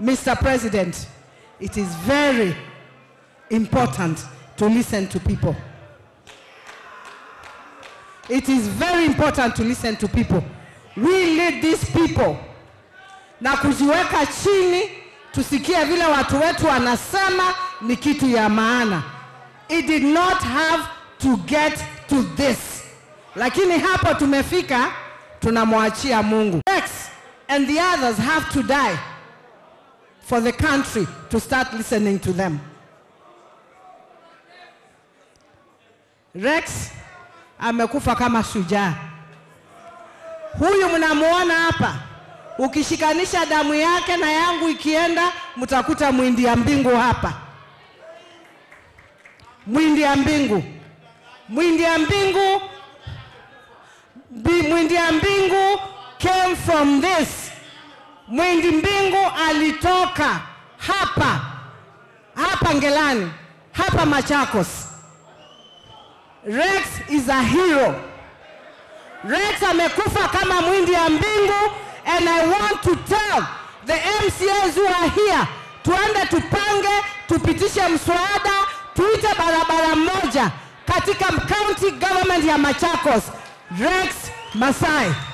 Mr. President, it is very important to listen to people. It is very important to listen to people. We need these people. Na kujiweka chini, tusikie vile watu wetu wanasema ni kitu ya maana. It did not have to get to this. Lakini hapo tumefika, tunamwachia Mungu. Rex and the others have to die for the country to start listening to them. Rex amekufa kama shujaa. Huyu mnamuona hapa, ukishikanisha damu yake na yangu ikienda, mtakuta mwindi ya mbingu hapa. Mwindi ya mbingu. Mwindi ya mbingu. Mwindi ya mbingu came from this. Mwindi mbingu alitoka hapa. Hapa Ngelani. Hapa Machakos. Rex is a hero. Rex amekufa kama mwindi ya mbingu. And I want to tell the MCAs who are here, tuende tupange, tupitishe mswada, tuite barabara moja katika county government ya Machakos. Rex Masai.